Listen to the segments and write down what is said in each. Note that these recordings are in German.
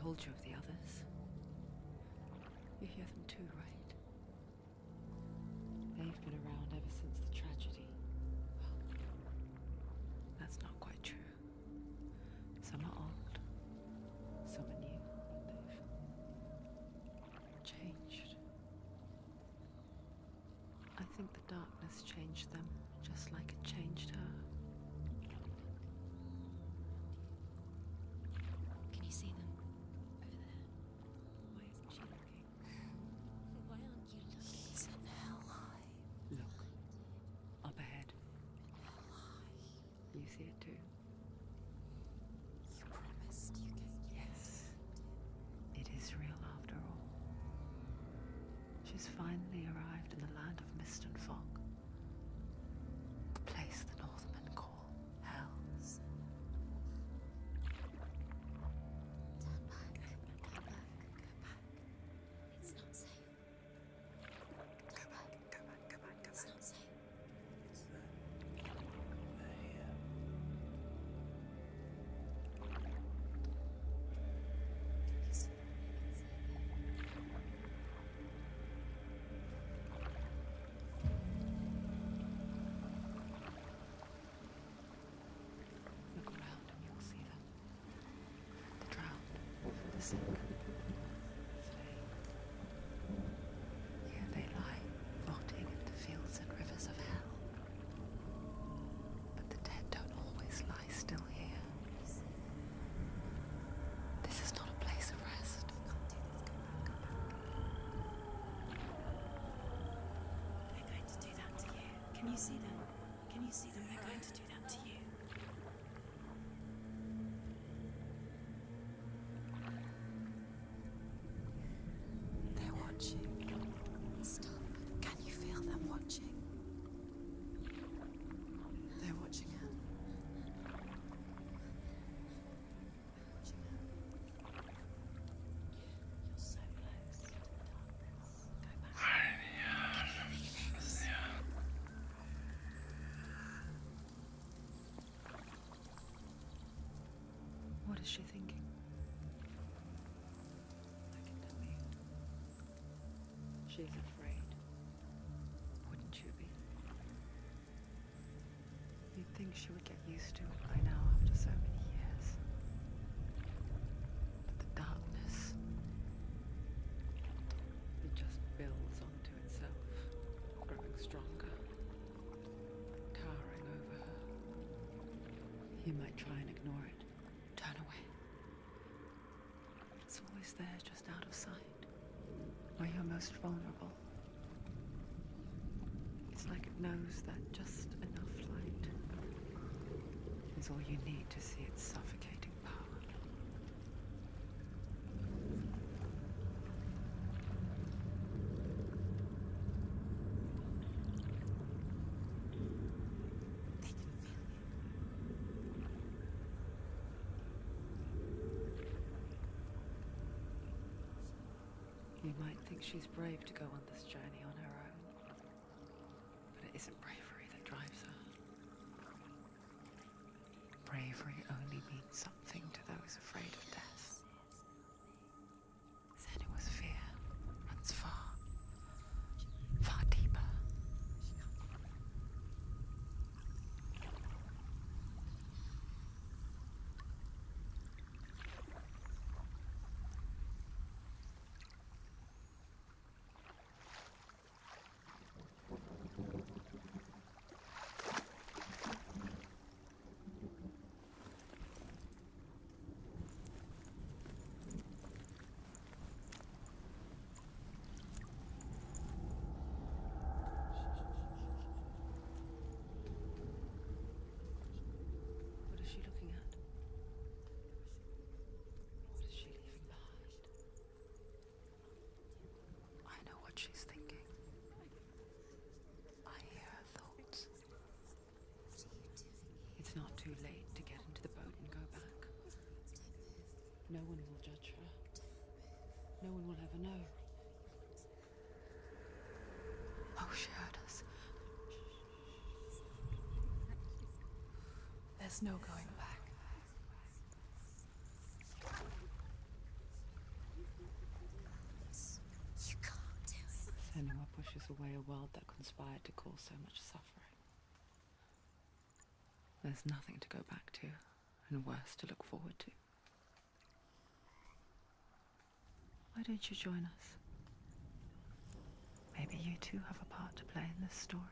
told you of the others. You hear them too, right? They've been around ever since the tragedy. Well, that's not quite true. Some are old, some are new, and they've changed. I think the darkness changed them, just like it changed her. Can you see them? Over there. Why isn't she looking? Why aren't you looking? She's in Helheim. Look. Up ahead. Helheim. You see it too? You promised you could. Yes. It is real after all. She's finally arrived in the land of mist and fog. The place the Northmen call Hell. Turn back, go back, go back. It's not safe. Go back, go back, go back, go back. It's not safe. They're here. Look around and you'll see them. The drowned, the sick, the slain. Here they lie, rotting in the fields and rivers of hell. But the dead don't always lie still here. This is not a place of rest. They're going to do that to you. Can you see them? Can you see them? They're going to do that to you. They're watching. Stop. Can you feel them watching? They're watching her. You're so close to the darkness. Go back. Can you feel this? What is she thinking? I can tell you. She's afraid. Wouldn't you be? You'd think she would get used to it by now after so many years. But the darkness, it just builds onto itself, growing stronger, towering over her. You might try and ignore it, turn away. It's always there, just out of sight, where you're most vulnerable. It's like it knows that just enough light is all you need to see its suffocating power. They can feel you. You might think she's brave to go on this journey on her own, but it isn't bravery that drives her. Bravery only means something to those afraid of death. Senua's fear runs far, far deeper. What is she looking at? What is she leaving behind? I know what she's thinking. I hear her thoughts. What are you doing here? It's not too late to get into the boat and go back. Don't move. No one will judge her. No one will ever know. Oh, she heard us. There's no going back. away a world that conspired to cause so much suffering. There's nothing to go back to, and worse to look forward to. Why don't you join us? Maybe you too have a part to play in this story.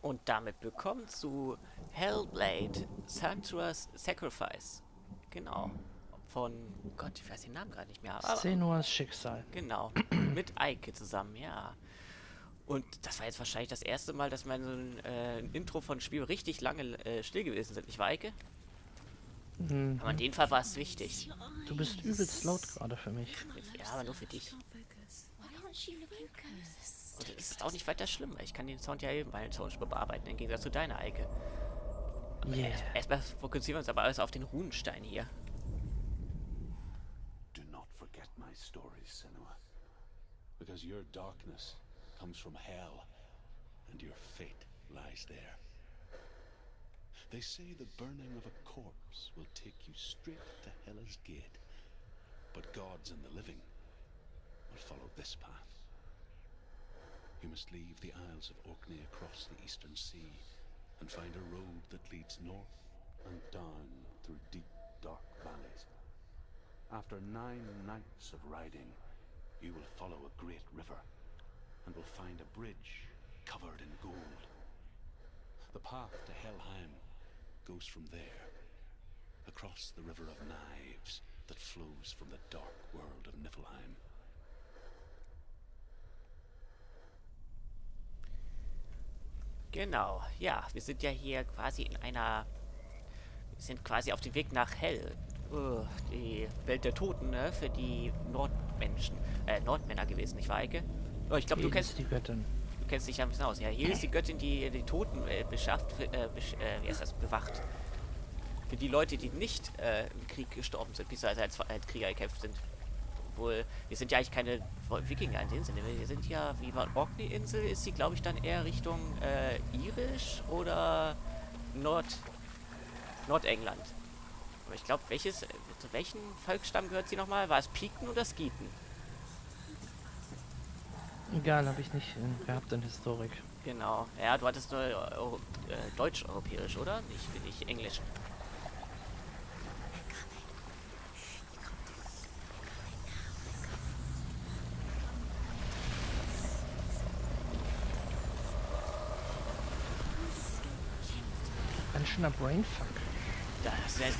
Und damit willkommen zu Hellblade Senua's Sacrifice. Genau. Von Gott, ich weiß den Namen gerade nicht mehr. Senua's Schicksal. Genau. Mit Eike zusammen, ja. Und das war jetzt wahrscheinlich das erste Mal, dass man so ein Intro von Spiel richtig lange still gewesen sind, nicht wahr, Eike? Mhm. Aber in dem Fall war es wichtig. Du bist übelst laut gerade für mich. Ja, aber nur für dich. Und es ist auch nicht weiter schlimm, weil ich kann den Sound ja eben bei den Soundspur bearbeiten, im Gegensatz zu deiner, Eike. Yeah. Erstmal fokussieren wir uns aber alles auf den Runenstein hier. Do not forget my stories, Senua. Because your darkness comes from hell and your fate lies there. They say the burning of a corpse will take you straight to Hela's gate. But gods and the living will follow this path. You must leave the Isles of Orkney across the Eastern Sea and find a road that leads north and down through deep, dark valleys. After 9 nights of riding, you will follow a great river and will find a bridge covered in gold. The path to Helheim goes from there, across the River of Knives that flows from the dark world of Niflheim. Genau, ja, wir sind ja hier quasi in einer... Wir sind quasi auf dem Weg nach Hell. Die Welt der Toten, ne? Für die Nordmenschen, Nordmänner gewesen, nicht wahr, Eike? Oh, ich glaube, du kennst die Göttin. Du kennst dich ja ein bisschen aus. Ja, hier ist die Göttin, die die Toten bewacht. Für die Leute, die nicht im Krieg gestorben sind, beziehungsweise als Krieger gekämpft sind. Obwohl, wir sind ja eigentlich keine Wikinger in dem Sinne. Wir sind ja, wie war Orkney-Insel, ist sie, glaube ich, dann eher Richtung Irisch oder Nordengland. Aber ich glaube, zu welchem Volksstamm gehört sie nochmal? War es Pikten oder Skiten? Egal, habe ich nicht gehabt in Historik. Genau. Ja, du hattest nur deutsch-europäisch, oder? Nicht englisch. Ein schöner Brainfuck.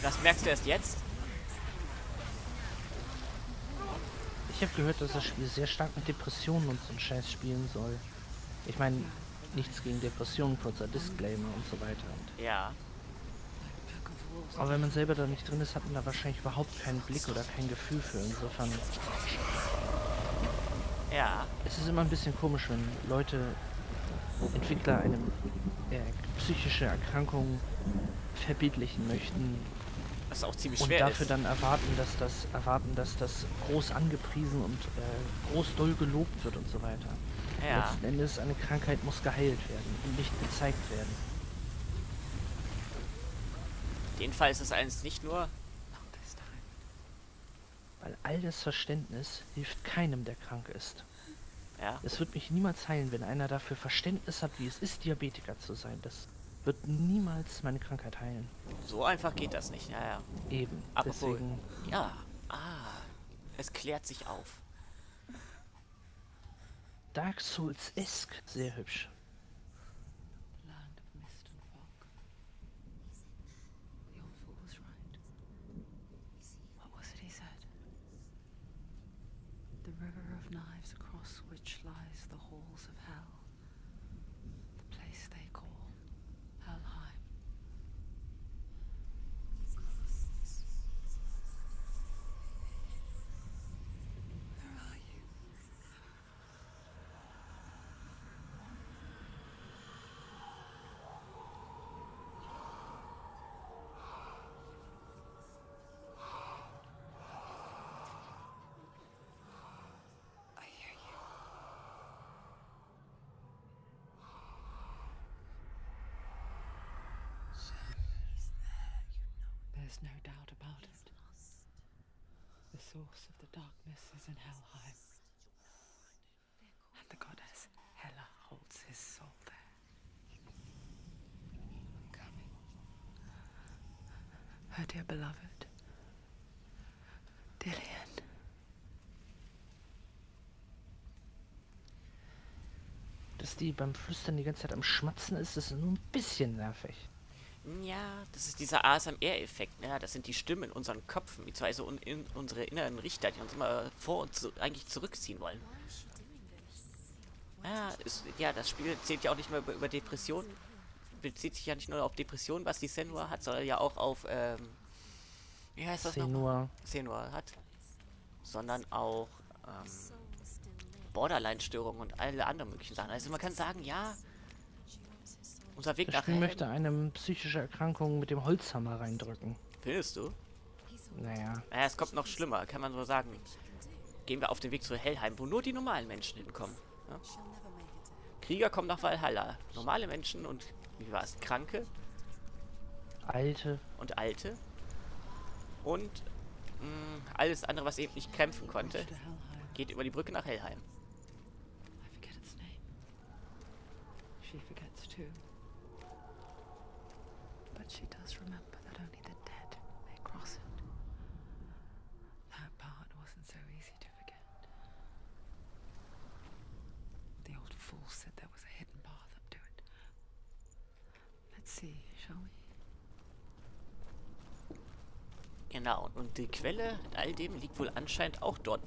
Das merkst du erst jetzt? Ich habe gehört, dass das Spiel sehr stark mit Depressionen und so einen Scheiß spielen soll. Ich meine, nichts gegen Depressionen, kurzer Disclaimer und so weiter. Und ja. Aber wenn man selber da nicht drin ist, hat man da wahrscheinlich überhaupt keinen Blick oder kein Gefühl für. Insofern... Ja. Es ist immer ein bisschen komisch, wenn Leute, Entwickler, eine psychische Erkrankung verbildlichen möchten. Was auch ziemlich schwer ist. Und dafür dann erwarten, dass das groß angepriesen und groß doll gelobt wird und so weiter. Ja. Letzten Endes, eine Krankheit muss geheilt werden und nicht gezeigt werden. Jedenfalls ist eins nicht nur... Weil all das Verständnis hilft keinem, der krank ist. Ja. Es wird mich niemals heilen, wenn einer dafür Verständnis hat, wie es ist, Diabetiker zu sein. Das wird niemals meine Krankheit heilen. So einfach geht das nicht, naja. Eben, aber deswegen... Ja, es klärt sich auf. Dark Souls-esque, sehr hübsch. There's no doubt about it. The source of the darkness is in Helheim. And the goddess Hela holds his soul there. I'm coming. Her dear beloved. Dillian. Dass die beim Flüstern die ganze Zeit am Schmatzen ist, ist nur ein bisschen nervig. Ja, das ist dieser ASMR-Effekt. Ja, das sind die Stimmen in unseren Köpfen, wie zwei so unsere inneren Richter, die uns immer vor uns eigentlich zurückziehen wollen. Ja, das Spiel zählt ja auch nicht mehr über Depressionen. Bezieht sich ja nicht nur auf Depressionen, was die Senua hat, sondern ja auch auf, wie heißt das nochmal? Senua hat. Sondern auch, Borderline-Störungen und alle anderen möglichen Sachen. Also man kann sagen, ja, unser Weg nach Helen möchte einem psychische Erkrankung mit dem Holzhammer reindrücken. Findest du? Naja, es kommt noch schlimmer, kann man so sagen. Gehen wir auf den Weg zu Helheim, wo nur die normalen Menschen hinkommen. Ja? Krieger kommen nach Valhalla. Normale Menschen und, wie war es, Kranke? Alte. Und Alte. Und alles andere, was eben nicht kämpfen konnte, geht über die Brücke nach Helheim. She forgets too. But she does remember that only the dead may cross it. That part wasn't so easy to forget. The old fool said there was a hidden path up to it. Let's see, shall we? Genau, und die Quelle all dem liegt wohl anscheinend auch dort.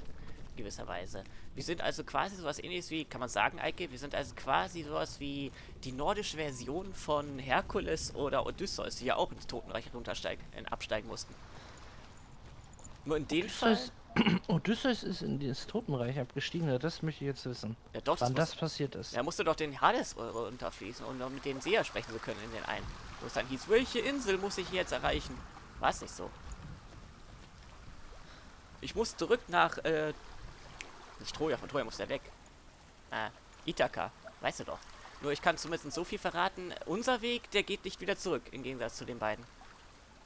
Gewisserweise. Wir sind also quasi sowas ähnliches wie, kann man sagen, Eike, wir sind also quasi sowas wie die nordische Version von Herkules oder Odysseus, die ja auch ins Totenreich absteigen mussten. Nur in dem Fall... Odysseus ist ins Totenreich abgestiegen, ja, das möchte ich jetzt wissen. Ja, doch, wann das passiert ist. Er musste doch den Hades runterfließen, um noch mit dem Seher sprechen zu können in den einen. Wo es dann hieß, welche Insel muss ich jetzt erreichen? War es nicht so? Ich muss zurück nach, Troja, von Troja muss der weg. Ithaka, weißt du doch. Nur ich kann zumindest so viel verraten, unser Weg, der geht nicht wieder zurück, im Gegensatz zu den beiden.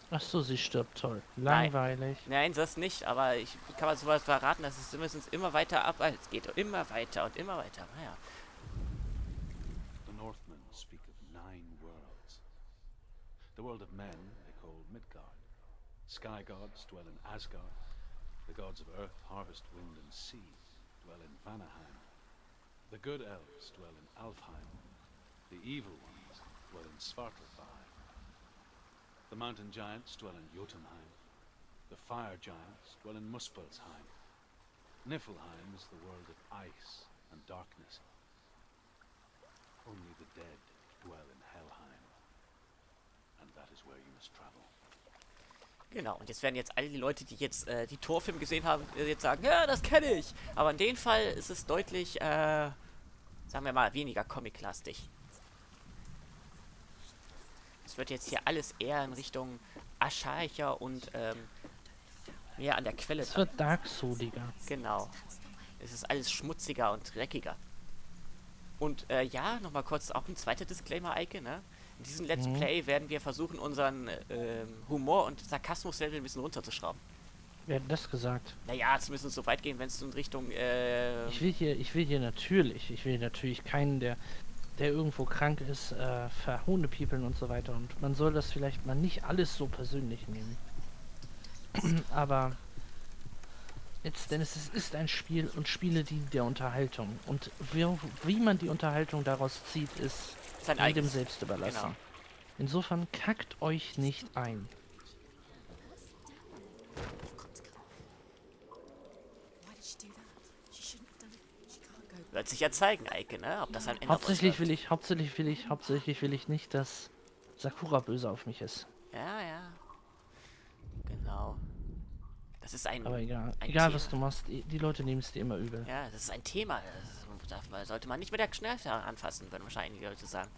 Ach so, sie stirbt, toll. Langweilig. Nein, das nicht, aber ich kann mal sowas verraten, dass es zumindest immer weiter abwärts geht. Und immer weiter und immer weiter. Naja. The Northmen speak of 9 worlds. The world of men they call Midgard. Sky gods dwell in Asgard. The gods of earth, harvest, wind and sea dwell in Vanaheim. The good elves dwell in Alfheim. The evil ones dwell in Svartalfheim. The mountain giants dwell in Jotunheim. The fire giants dwell in Muspelheim. Niflheim is the world of ice and darkness. Only the dead dwell in Helheim. And that is where you must travel. Genau, und jetzt werden jetzt alle die Leute, die jetzt die Torfilme gesehen haben, jetzt sagen, ja, das kenne ich. Aber in dem Fall ist es deutlich, sagen wir mal, weniger comic-lastig. Es wird jetzt hier alles eher in Richtung Ascharcher und mehr an der Quelle. Es wird dark-souliger. Genau. Es ist alles schmutziger und dreckiger. Und ja, nochmal kurz auch ein zweiter Disclaimer, Eike, ne? In diesem Let's Play werden wir versuchen, unseren Humor- und Sarkasmus-Level ein bisschen runterzuschrauben. Wer hat das gesagt? Naja, es müssen so weit gehen, wenn es in Richtung... Ich will hier natürlich keinen, der irgendwo krank ist, verhunepiepeln und so weiter. Und man soll das vielleicht mal nicht alles so persönlich nehmen. Aber... Jetzt, Dennis, es ist ein Spiel und Spiele dienen der Unterhaltung. Und wie man die Unterhaltung daraus zieht, ist... jedem selbst überlassen. Genau. Insofern kackt euch nicht ein. Wird sich ja zeigen, Eike, ne? Ob das am Ende hauptsächlich will ich nicht, dass Sakura böse auf mich ist. Ja, ja. Genau. Das ist ein. Aber egal was du machst, die Leute nehmen es dir immer übel. Ja, das ist ein Thema. Sollte man nicht mit der Schnellfahrer anfassen, würden wahrscheinlich die Leute sagen.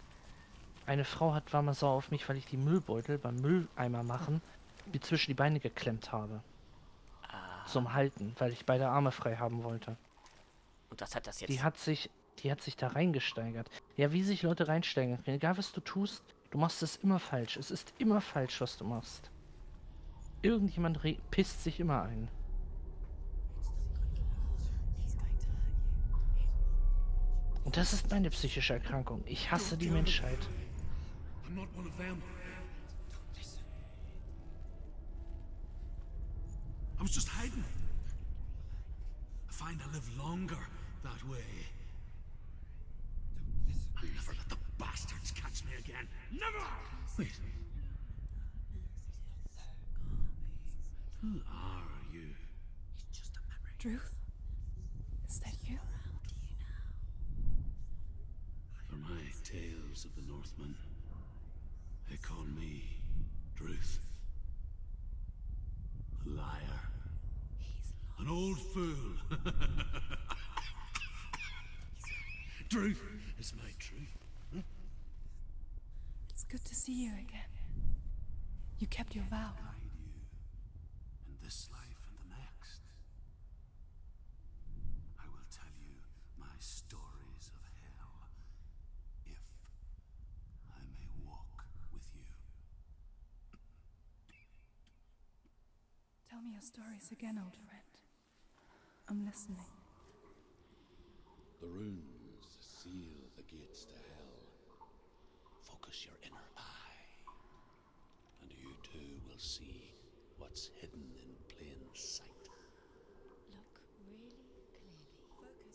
Eine Frau hat warme Sau auf mich, weil ich die Müllbeutel beim Mülleimer machen, wie zwischen die Beine geklemmt habe. Zum Halten, weil ich beide Arme frei haben wollte. Und was hat das jetzt? Die hat sich da reingesteigert. Ja, wie sich Leute reinsteigern. Egal was du tust, du machst es immer falsch. Es ist immer falsch, was du machst. Irgendjemand pisst sich immer ein. Und das ist meine psychische Erkrankung. Ich hasse die Menschheit. I was just hiding. I find I live longer that way. I'll never let the bastards catch me again. Never! Wait. Who are you? It's just a memory. Truth? Is that you? For my tales of the Northmen, they call me Truth. A liar. An old fool. Truth is my truth. Huh? It's good to see you again. You kept your vow. Guide you in this life and the next. I will tell you my stories of hell if I may walk with you. Tell me your stories again, old friend. I'm listening. The runes seal the gates to hell. Focus your inner eye, and you too will see what's hidden in plain sight. Look really clearly.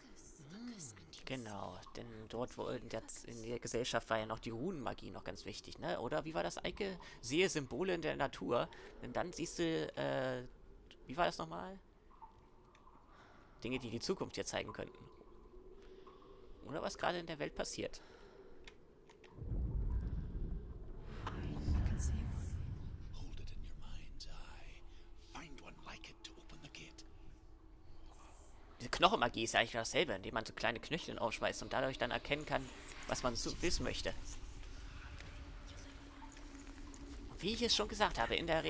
Focus. Genau, denn dort wurden jetzt in der Gesellschaft war ja noch die Runenmagie noch ganz wichtig, ne? Oder wie war das, Eike? Sehe Symbole in der Natur, denn dann siehst du, wie war das nochmal? Dinge, die die Zukunft dir zeigen könnten. Oder was gerade in der Welt passiert. Diese Knochenmagie ist ja eigentlich dasselbe, indem man so kleine Knöcheln aufschmeißt und dadurch dann erkennen kann, was man so wissen möchte. Und wie ich es schon gesagt habe, in der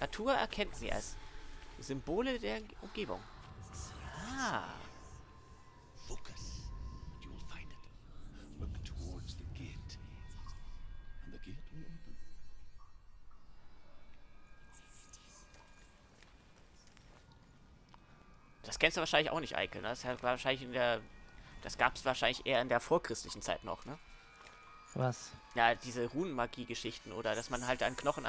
Natur erkennt sie es. Symbole der Umgebung. Ah. Das kennst du wahrscheinlich auch nicht, Eike, ne? Das war wahrscheinlich das gab es wahrscheinlich eher in der vorchristlichen Zeit noch, ne? Was? Ja, diese Runenmagie-Geschichten oder dass man halt an Knochen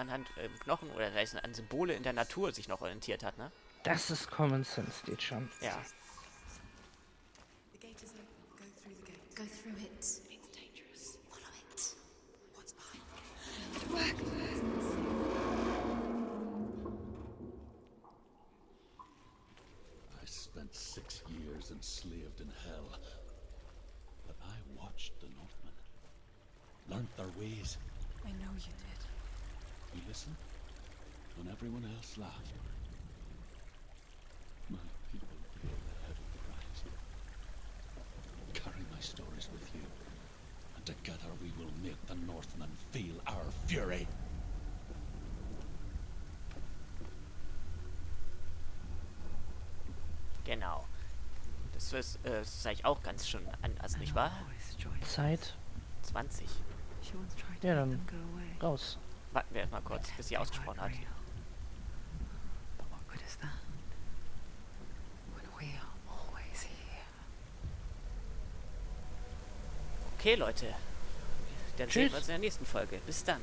Knochen oder an Symbole in der Natur sich noch orientiert hat, ne? Das ist Common Sense, steht schon. Ja. Enslaved in hell, but I watched the Northmen, learnt their ways. I know you did. You listened when everyone else laughed. My people pay the head of the price. Carry my stories with you, and together we will make the Northmen feel our fury. Genau. Das ist eigentlich auch ganz schön anders, nicht wahr? Zeit? 20. Ja, dann raus. Warten wir erstmal kurz, bis sie ausgesprochen hat. Okay, Leute. Dann sehen wir uns in der nächsten Folge. Bis dann.